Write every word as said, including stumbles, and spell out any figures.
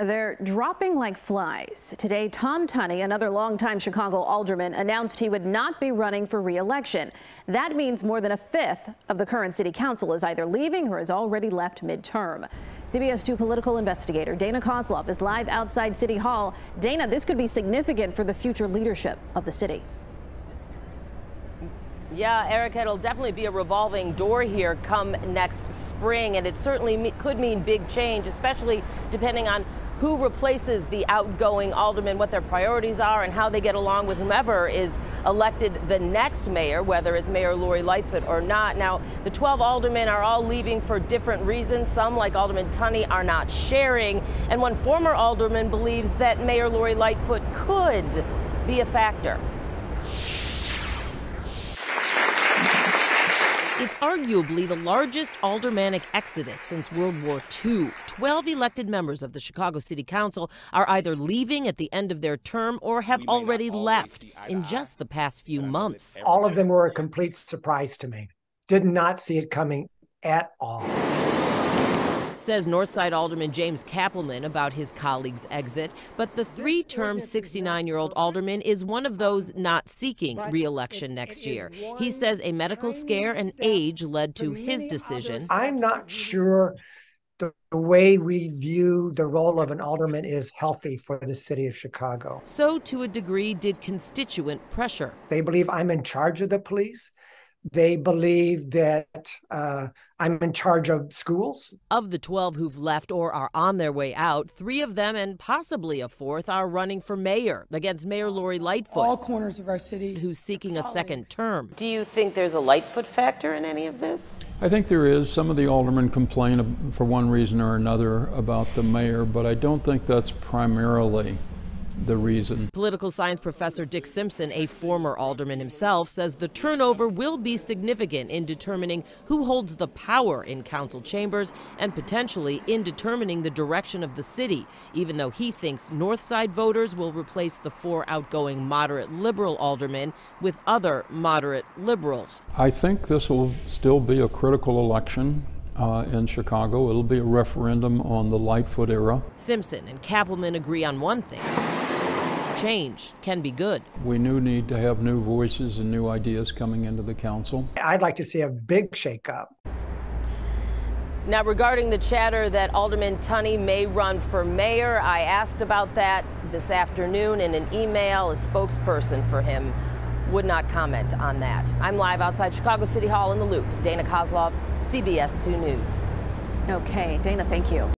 They're dropping like flies. Today, Tom Tunney, another longtime Chicago alderman, announced he would not be running for re-election. That means more than a fifth of the current city council is either leaving or has already left midterm. C B S two political investigator Dana Kozlov is live outside City Hall. Dana, this could be significant for the future leadership of the city. Yeah, Erica, it'll definitely be a revolving door here come next spring, and it certainly me- could mean big change, especially depending on who replaces the outgoing alderman, what their priorities are, and how they get along with whomever is elected the next mayor, whether it's Mayor Lori Lightfoot or not. Now, the twelve aldermen are all leaving for different reasons. Some, like Alderman Tunney, are not sharing. And one former alderman believes that Mayor Lori Lightfoot could be a factor. It's arguably the largest aldermanic exodus since World War Two. Twelve elected members of the Chicago City Council are either leaving at the end of their term or have already left in just the past few months. All of them were a complete surprise to me. Did not see it coming at all. Says Northside Alderman James Cappleman about his colleague's exit, but the three-term sixty-nine-year-old alderman is one of those not seeking re-election next year. He says a medical scare and age led to his decision. I'm not sure the way we view the role of an alderman is healthy for the city of Chicago. So, to a degree, did constituent pressure. They believe I'm in charge of the police. They believe that uh, I'm in charge of schools. Of the twelve who've left or are on their way out, three of them and possibly a fourth are running for mayor against Mayor Lori Lightfoot. All corners of our city. Who's seeking a second term. Do you think there's a Lightfoot factor in any of this? I think there is. Some of the aldermen complain for one reason or another about the mayor, but I don't think that's primarily the reason. Political science professor Dick Simpson, a former alderman himself, says the turnover will be significant in determining who holds the power in council chambers and potentially in determining the direction of the city, even though he thinks Northside voters will replace the four outgoing moderate liberal aldermen with other moderate liberals. I think this will still be a critical election. Uh, in Chicago, it'll be a referendum on the Lightfoot era. Simpson and Cappleman agree on one thing. Change can be good. We do need to have new voices and new ideas coming into the council. I'd like to see a big shakeup. Now, regarding the chatter that Alderman Tunney may run for mayor, I asked about that this afternoon in an email. A spokesperson for him would not comment on that. I'm live outside Chicago City Hall in the Loop. Dana Kozlov, C B S two News. Okay, Dana, thank you.